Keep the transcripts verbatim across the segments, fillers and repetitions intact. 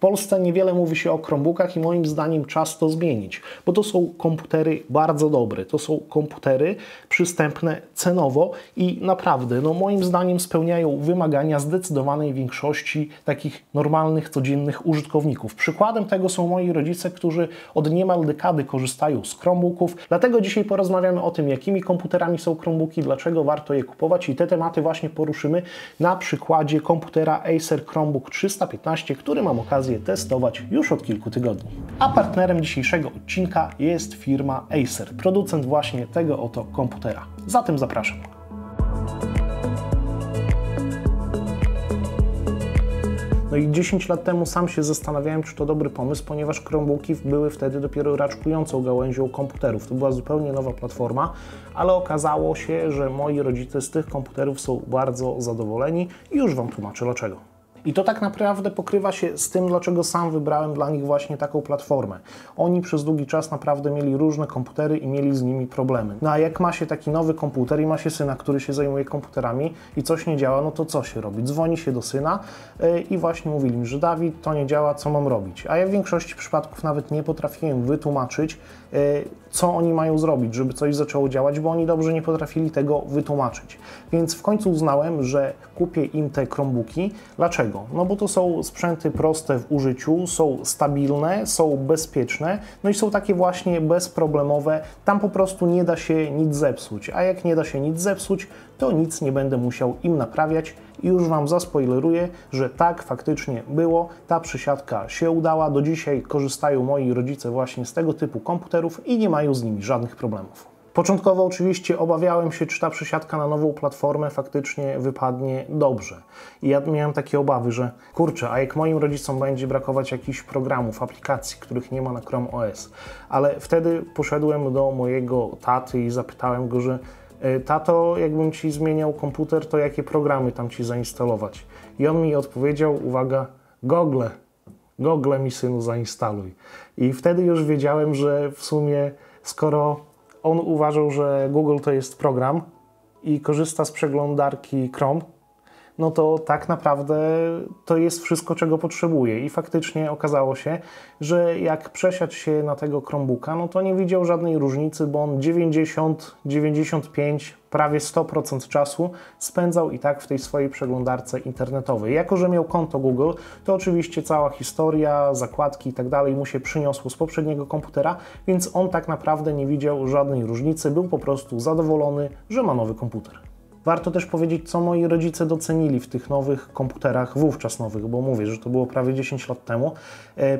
Polsce niewiele mówi się o Chromebookach i moim zdaniem czas to zmienić, bo to są komputery bardzo dobre, to są komputery przystępne cenowo i naprawdę, no moim zdaniem spełniają wymagania zdecydowanej większości takich normalnych, codziennych użytkowników. Przykładem tego są moi rodzice, którzy od niemal dekady korzystają z Chromebooków, dlatego dzisiaj porozmawiamy o tym, jakimi komputerami są Chromebooki, dlaczego warto je kupować i te tematy właśnie poruszymy na przykładzie komputera Acer Chromebook trzysta piętnaście, który mam okazję testować już od kilku tygodni. A partnerem dzisiejszego odcinka jest firma Acer, producent właśnie tego oto komputera. Zatem zapraszam. No i dziesięć lat temu sam się zastanawiałem, czy to dobry pomysł, ponieważ Chromebooki były wtedy dopiero raczkującą gałęzią komputerów. To była zupełnie nowa platforma, ale okazało się, że moi rodzice z tych komputerów są bardzo zadowoleni i już Wam tłumaczę dlaczego. I to tak naprawdę pokrywa się z tym, dlaczego sam wybrałem dla nich właśnie taką platformę. Oni przez długi czas naprawdę mieli różne komputery i mieli z nimi problemy. No a jak ma się taki nowy komputer i ma się syna, który się zajmuje komputerami i coś nie działa, no to co się robi? Dzwoni się do syna i właśnie mówili mi, że Dawid, to nie działa, co mam robić? A ja w większości przypadków nawet nie potrafiłem wytłumaczyć, co oni mają zrobić, żeby coś zaczęło działać, bo oni dobrze nie potrafili tego wytłumaczyć. Więc w końcu uznałem, że kupię im te Chromebooki. Dlaczego? No bo to są sprzęty proste w użyciu, są stabilne, są bezpieczne, no i są takie właśnie bezproblemowe, tam po prostu nie da się nic zepsuć, a jak nie da się nic zepsuć, to nic nie będę musiał im naprawiać i już Wam zaspoileruję, że tak faktycznie było, ta przysiadka się udała, do dzisiaj korzystają moi rodzice właśnie z tego typu komputerów i nie mają z nimi żadnych problemów. Początkowo oczywiście obawiałem się, czy ta przesiadka na nową platformę faktycznie wypadnie dobrze. I ja miałem takie obawy, że kurczę, a jak moim rodzicom będzie brakować jakichś programów, aplikacji, których nie ma na Chrome O S. Ale wtedy poszedłem do mojego taty i zapytałem go, że tato, jakbym Ci zmieniał komputer, to jakie programy tam Ci zainstalować? I on mi odpowiedział, uwaga, Google. Google mi, synu, zainstaluj. I wtedy już wiedziałem, że w sumie skoro on uważał, że Google to jest program i korzysta z przeglądarki Chrome, no to tak naprawdę to jest wszystko, czego potrzebuje. I faktycznie okazało się, że jak przesiadł się na tego Chromebooka, no to nie widział żadnej różnicy, bo on dziewięćdziesiąt, dziewięćdziesiąt pięć procent, prawie sto procent czasu spędzał i tak w tej swojej przeglądarce internetowej. Jako że miał konto Google, to oczywiście cała historia, zakładki i tak dalej mu się przyniosło z poprzedniego komputera, więc on tak naprawdę nie widział żadnej różnicy, był po prostu zadowolony, że ma nowy komputer. Warto też powiedzieć, co moi rodzice docenili w tych nowych komputerach, wówczas nowych, bo mówię, że to było prawie dziesięć lat temu.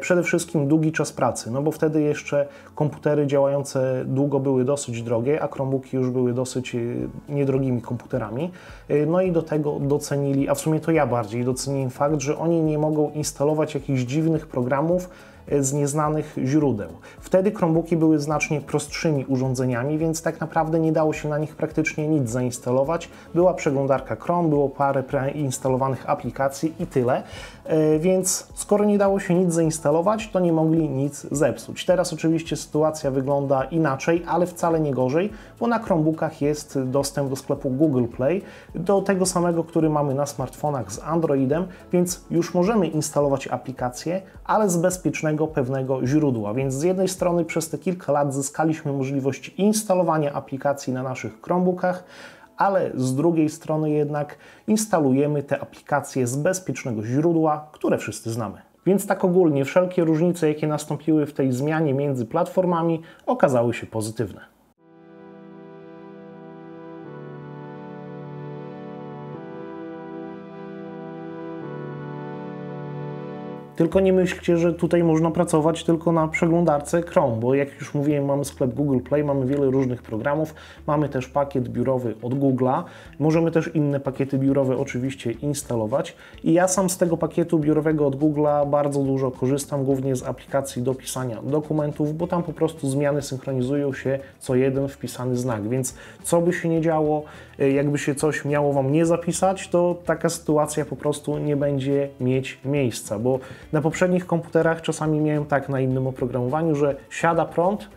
Przede wszystkim długi czas pracy, no bo wtedy jeszcze komputery działające długo były dosyć drogie, a Chromebooki już były dosyć niedrogimi komputerami. No i do tego docenili, a w sumie to ja bardziej doceniłem fakt, że oni nie mogą instalować jakichś dziwnych programów z nieznanych źródeł. Wtedy Chromebooki były znacznie prostszymi urządzeniami, więc tak naprawdę nie dało się na nich praktycznie nic zainstalować. Była przeglądarka Chrome, było parę preinstalowanych aplikacji i tyle. Więc skoro nie dało się nic zainstalować, to nie mogli nic zepsuć. Teraz oczywiście sytuacja wygląda inaczej, ale wcale nie gorzej, bo na Chromebookach jest dostęp do sklepu Google Play, do tego samego, który mamy na smartfonach z Androidem, więc już możemy instalować aplikacje, ale z bezpiecznego pewnego źródła, więc z jednej strony przez te kilka lat zyskaliśmy możliwość instalowania aplikacji na naszych Chromebookach, ale z drugiej strony jednak instalujemy te aplikacje z bezpiecznego źródła, które wszyscy znamy. Więc tak ogólnie wszelkie różnice, jakie nastąpiły w tej zmianie między platformami, okazały się pozytywne. Tylko nie myślcie, że tutaj można pracować tylko na przeglądarce Chrome, bo jak już mówiłem, mamy sklep Google Play, mamy wiele różnych programów, mamy też pakiet biurowy od Google'a, możemy też inne pakiety biurowe oczywiście instalować i ja sam z tego pakietu biurowego od Google'a bardzo dużo korzystam, głównie z aplikacji do pisania dokumentów, bo tam po prostu zmiany synchronizują się co jeden wpisany znak, więc co by się nie działo, jakby się coś miało Wam nie zapisać, to taka sytuacja po prostu nie będzie mieć miejsca, bo na poprzednich komputerach czasami miałem tak na innym oprogramowaniu, że siada prąd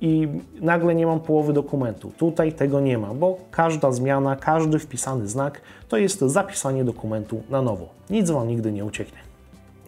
i nagle nie mam połowy dokumentu. Tutaj tego nie ma, bo każda zmiana, każdy wpisany znak to jest zapisanie dokumentu na nowo. Nic Wam nigdy nie ucieknie.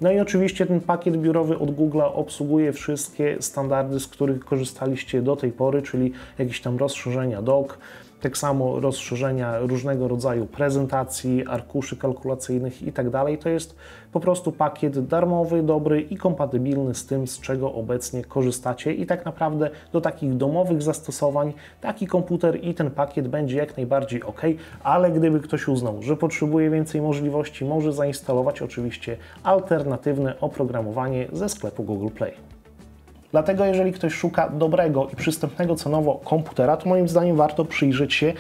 No i oczywiście ten pakiet biurowy od Google obsługuje wszystkie standardy, z których korzystaliście do tej pory, czyli jakieś tam rozszerzenia dock, tak samo rozszerzenia różnego rodzaju prezentacji, arkuszy kalkulacyjnych itd. To jest po prostu pakiet darmowy, dobry i kompatybilny z tym, z czego obecnie korzystacie i tak naprawdę do takich domowych zastosowań taki komputer i ten pakiet będzie jak najbardziej ok, ale gdyby ktoś uznał, że potrzebuje więcej możliwości, może zainstalować oczywiście alternatywne oprogramowanie ze sklepu Google Play. Dlatego jeżeli ktoś szuka dobrego i przystępnego cenowo komputera, to moim zdaniem warto przyjrzeć się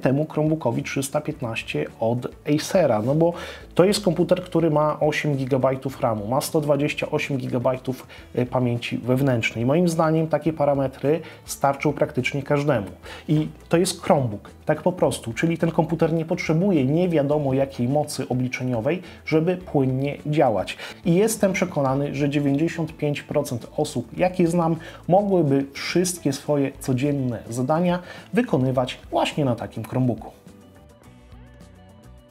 temu Chromebookowi trzysta piętnaście od Acera, no bo to jest komputer, który ma osiem gigabajtów ramu, ma sto dwadzieścia osiem gigabajtów pamięci wewnętrznej. Moim zdaniem takie parametry starczą praktycznie każdemu. I to jest Chromebook, tak po prostu, czyli ten komputer nie potrzebuje nie wiadomo jakiej mocy obliczeniowej, żeby płynnie działać. I jestem przekonany, że dziewięćdziesiąt pięć procent osób, jak jakie znam, mogłyby wszystkie swoje codzienne zadania wykonywać właśnie na takim Chromebooku.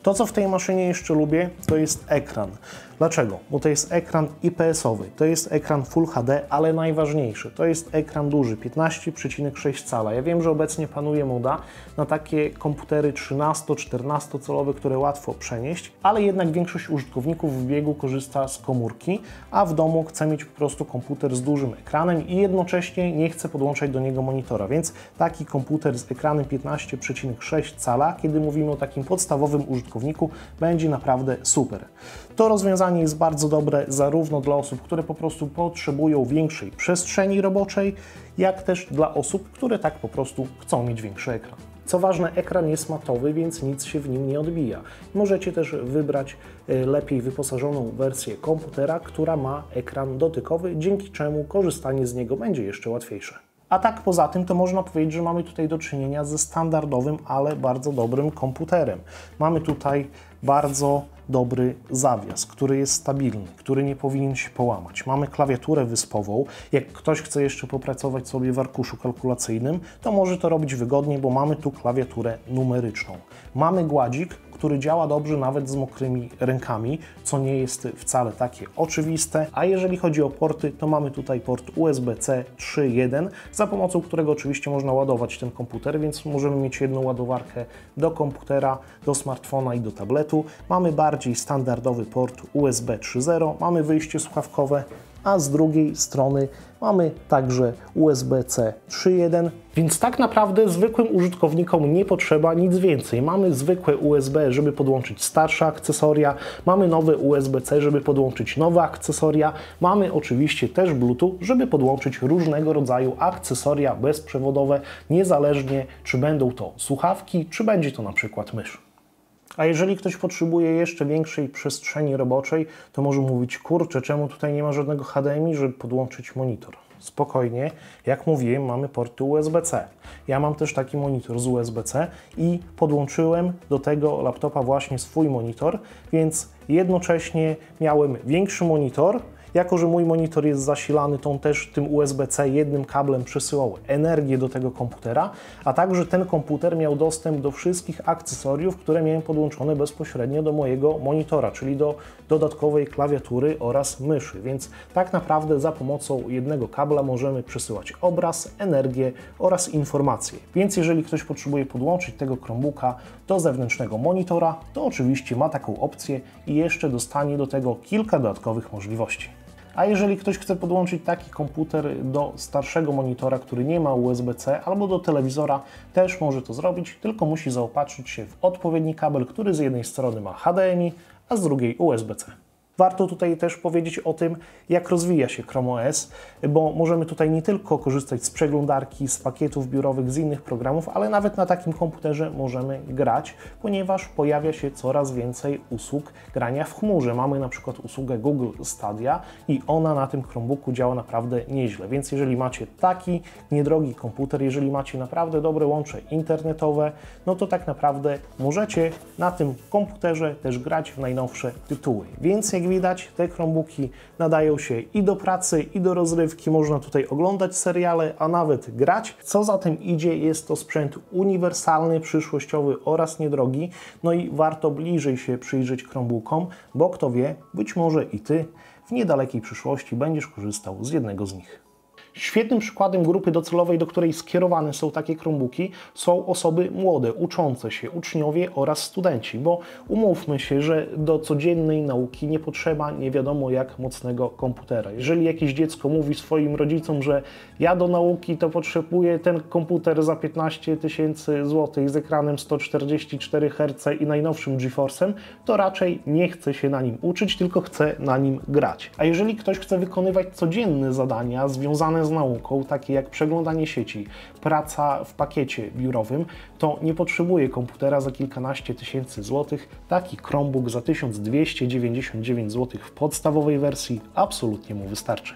To, co w tej maszynie jeszcze lubię, to jest ekran. Dlaczego? Bo to jest ekran I P S-owy, to jest ekran Full H D, ale najważniejszy, to jest ekran duży, piętnaście przecinek sześć cala. Ja wiem, że obecnie panuje moda na takie komputery trzynasto-czternasto calowe, które łatwo przenieść, ale jednak większość użytkowników w biegu korzysta z komórki, a w domu chce mieć po prostu komputer z dużym ekranem i jednocześnie nie chce podłączać do niego monitora, więc taki komputer z ekranem piętnaście przecinek sześć cala, kiedy mówimy o takim podstawowym użytkowniku, będzie naprawdę super. To rozwiązanie jest bardzo dobre zarówno dla osób, które po prostu potrzebują większej przestrzeni roboczej, jak też dla osób, które tak po prostu chcą mieć większy ekran. Co ważne, ekran jest matowy, więc nic się w nim nie odbija. Możecie też wybrać lepiej wyposażoną wersję komputera, która ma ekran dotykowy, dzięki czemu korzystanie z niego będzie jeszcze łatwiejsze. A tak poza tym to można powiedzieć, że mamy tutaj do czynienia ze standardowym, ale bardzo dobrym komputerem. Mamy tutaj bardzo dobry zawias, który jest stabilny, który nie powinien się połamać. Mamy klawiaturę wyspową. Jak ktoś chce jeszcze popracować sobie w arkuszu kalkulacyjnym, to może to robić wygodnie, bo mamy tu klawiaturę numeryczną. Mamy gładzik, który działa dobrze nawet z mokrymi rękami, co nie jest wcale takie oczywiste. A jeżeli chodzi o porty, to mamy tutaj port U S B C trzy kropka jeden, za pomocą którego oczywiście można ładować ten komputer, więc możemy mieć jedną ładowarkę do komputera, do smartfona i do tabletu. Mamy bardziej standardowy port U S B trzy kropka zero, mamy wyjście słuchawkowe, a z drugiej strony mamy także U S B C trzy kropka jeden, więc tak naprawdę zwykłym użytkownikom nie potrzeba nic więcej. Mamy zwykłe U S B, żeby podłączyć starsze akcesoria, mamy nowe U S B C, żeby podłączyć nowe akcesoria, mamy oczywiście też Bluetooth, żeby podłączyć różnego rodzaju akcesoria bezprzewodowe, niezależnie czy będą to słuchawki, czy będzie to na przykład mysz. A jeżeli ktoś potrzebuje jeszcze większej przestrzeni roboczej, to może mówić, kurczę, czemu tutaj nie ma żadnego H D M I, żeby podłączyć monitor? Spokojnie, jak mówiłem, mamy porty U S B C. Ja mam też taki monitor z U S B C i podłączyłem do tego laptopa właśnie swój monitor, więc jednocześnie miałem większy monitor. Jako że mój monitor jest zasilany, to on też tym U S B C jednym kablem przesyłał energię do tego komputera, a także ten komputer miał dostęp do wszystkich akcesoriów, które miałem podłączone bezpośrednio do mojego monitora, czyli do dodatkowej klawiatury oraz myszy, więc tak naprawdę za pomocą jednego kabla możemy przesyłać obraz, energię oraz informacje. Więc jeżeli ktoś potrzebuje podłączyć tego Chromebooka do zewnętrznego monitora, to oczywiście ma taką opcję i jeszcze dostanie do tego kilka dodatkowych możliwości. A jeżeli ktoś chce podłączyć taki komputer do starszego monitora, który nie ma U S B C, albo do telewizora, też może to zrobić, tylko musi zaopatrzyć się w odpowiedni kabel, który z jednej strony ma H D M I, a z drugiej U S B C. Warto tutaj też powiedzieć o tym, jak rozwija się Chrome O S, bo możemy tutaj nie tylko korzystać z przeglądarki, z pakietów biurowych, z innych programów, ale nawet na takim komputerze możemy grać, ponieważ pojawia się coraz więcej usług grania w chmurze. Mamy na przykład usługę Google Stadia i ona na tym Chromebooku działa naprawdę nieźle, więc jeżeli macie taki niedrogi komputer, jeżeli macie naprawdę dobre łącze internetowe, no to tak naprawdę możecie na tym komputerze też grać w najnowsze tytuły. Więc jak Jak widać, te Chromebooki nadają się i do pracy, i do rozrywki, można tutaj oglądać seriale, a nawet grać. Co za tym idzie, jest to sprzęt uniwersalny, przyszłościowy oraz niedrogi. No i warto bliżej się przyjrzeć Chromebookom, bo kto wie, być może i Ty w niedalekiej przyszłości będziesz korzystał z jednego z nich. Świetnym przykładem grupy docelowej, do której skierowane są takie Chromebooki, są osoby młode, uczące się, uczniowie oraz studenci, bo umówmy się, że do codziennej nauki nie potrzeba nie wiadomo jak mocnego komputera. Jeżeli jakieś dziecko mówi swoim rodzicom, że ja do nauki to potrzebuję ten komputer za piętnaście tysięcy złotych z ekranem sto czterdzieści cztery herce i najnowszym GeForce'em, to raczej nie chce się na nim uczyć, tylko chce na nim grać. A jeżeli ktoś chce wykonywać codzienne zadania związane z nauką, takie jak przeglądanie sieci, praca w pakiecie biurowym, to nie potrzebuje komputera za kilkanaście tysięcy złotych. Taki Chromebook za tysiąc dwieście dziewięćdziesiąt dziewięć złotych w podstawowej wersji absolutnie mu wystarczy.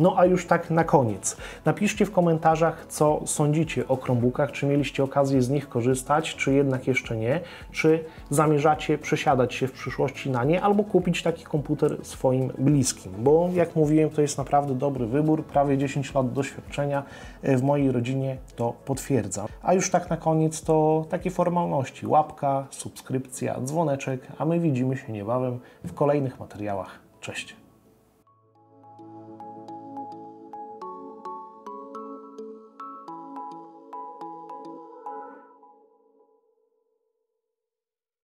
No a już tak na koniec. Napiszcie w komentarzach, co sądzicie o Chromebookach, czy mieliście okazję z nich korzystać, czy jednak jeszcze nie, czy zamierzacie przesiadać się w przyszłości na nie, albo kupić taki komputer swoim bliskim, bo jak mówiłem, to jest naprawdę dobry wybór, prawie dziesięć lat doświadczenia w mojej rodzinie to potwierdza. A już tak na koniec to takie formalności, łapka, subskrypcja, dzwoneczek, a my widzimy się niebawem w kolejnych materiałach. Cześć!